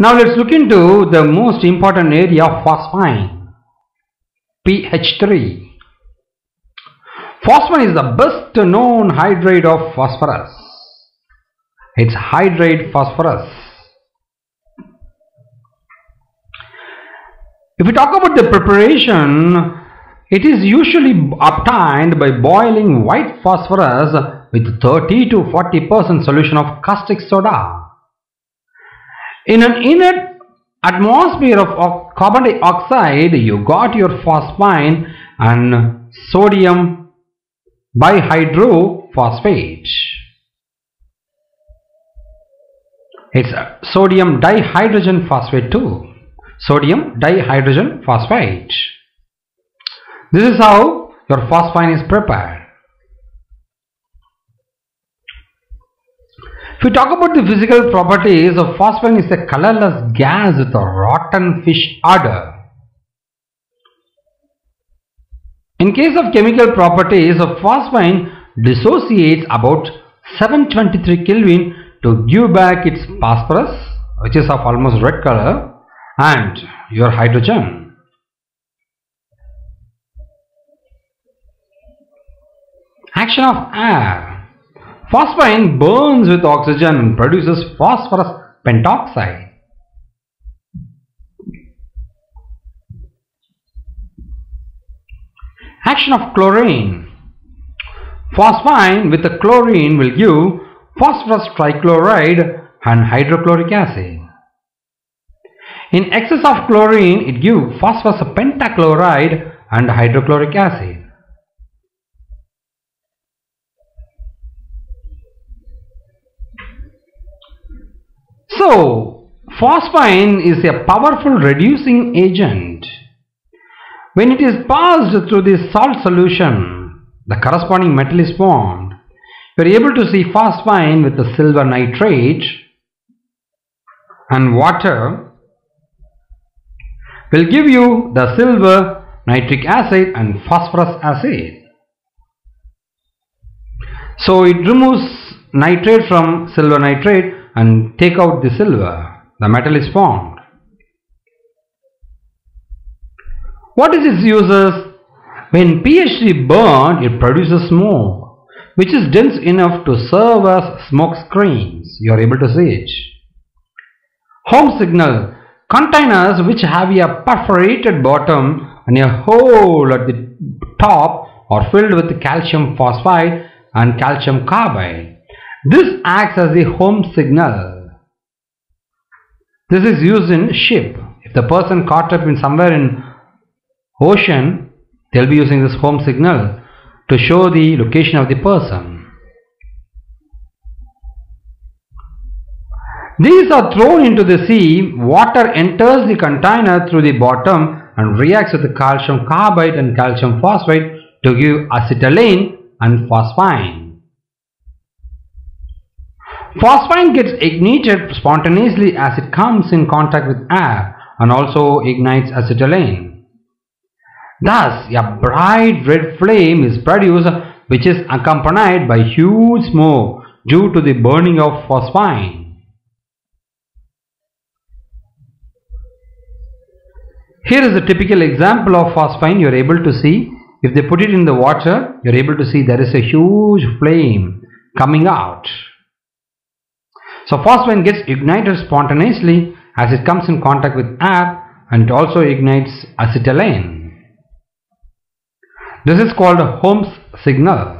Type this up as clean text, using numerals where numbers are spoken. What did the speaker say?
Now let's look into the most important area of phosphine, PH3. Phosphine is the best known hydride of phosphorus. It's hydride phosphorus. If we talk about the preparation, it is usually obtained by boiling white phosphorus with 30 to 40% solution of caustic soda in an inert atmosphere of carbon dioxide. You got your phosphine and sodium bihydrophosphate. It's sodium dihydrogen phosphate too. Sodium dihydrogen phosphate. This is how your phosphine is prepared. If we talk about the physical properties of phosphine, is a colorless gas with a rotten fish odor. In case of chemical properties of phosphine, dissociates about 723 Kelvin to give back its phosphorus, which is of almost red color, and your hydrogen. Action of air. Phosphine burns with oxygen and produces phosphorus pentoxide. Action of chlorine. Phosphine with the chlorine will give phosphorus trichloride and hydrochloric acid. In excess of chlorine, it gives phosphorus pentachloride and hydrochloric acid. So, phosphine is a powerful reducing agent. When it is passed through this salt solution, the corresponding metal is formed. You are able to see phosphine with the silver nitrate and water will give you the silver nitric acid and phosphorus acid. So, it removes nitrate from silver nitrate and take out the silver. The metal is formed. What is its uses? When PH3 burns, it produces smoke, which is dense enough to serve as smoke screens. You are able to see it. Holmes signal. Containers which have a perforated bottom and a hole at the top are filled with calcium phosphide and calcium carbide. This acts as a Holmes signal. This is used in ship. If the person caught up in somewhere in ocean, they'll be using this Holmes signal to show the location of the person. These are thrown into the sea. Water enters the container through the bottom and reacts with the calcium carbide and calcium phosphate to give acetylene and phosphine. Phosphine gets ignited spontaneously as it comes in contact with air and also ignites acetylene. Thus, a bright red flame is produced, which is accompanied by huge smoke due to the burning of phosphine. Here is a typical example of phosphine. You are able to see, if they put it in the water, you are able to see there is a huge flame coming out. So, phosphine gets ignited spontaneously as it comes in contact with air and it also ignites acetylene. This is called Holmes signal.